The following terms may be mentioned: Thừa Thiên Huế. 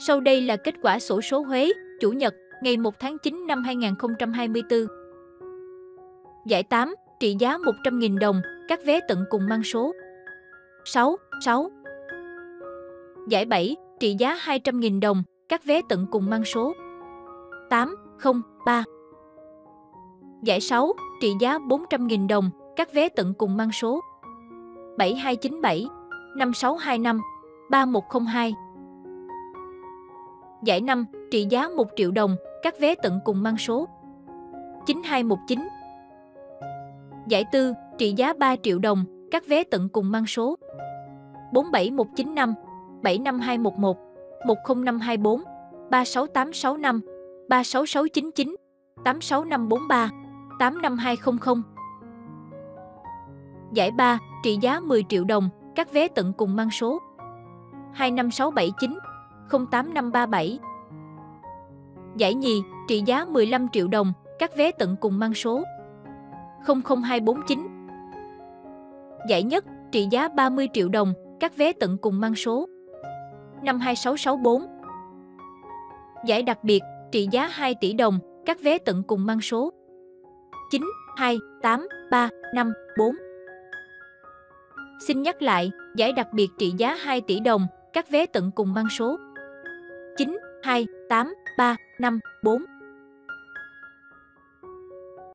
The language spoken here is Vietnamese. Sau đây là kết quả xổ số Huế, Chủ nhật, ngày 1 tháng 9 năm 2024. Giải 8, trị giá 100.000 đồng, các vé tận cùng mang số 66. Giải 7, trị giá 200.000 đồng, các vé tận cùng mang số 803. Giải 6, trị giá 400.000 đồng, các vé tận cùng mang số 7297 5625 3102. Giải 5, trị giá 1 triệu đồng, các vé tận cùng mang số 9219. Giải 4, trị giá 3 triệu đồng, các vé tận cùng mang số 47195 75211 10524 36865 36699 86543 85200. Giải 3, trị giá 10 triệu đồng, các vé tận cùng mang số 25679 08537. Giải nhì, trị giá 15 triệu đồng, các vé tận cùng mang số 00249. Giải nhất, trị giá 30 triệu đồng, các vé tận cùng mang số 52664. Giải đặc biệt, trị giá 2 tỷ đồng, các vé tận cùng mang số 928354. Xin nhắc lại, giải đặc biệt trị giá 2 tỷ đồng, các vé tận cùng mang số 928354.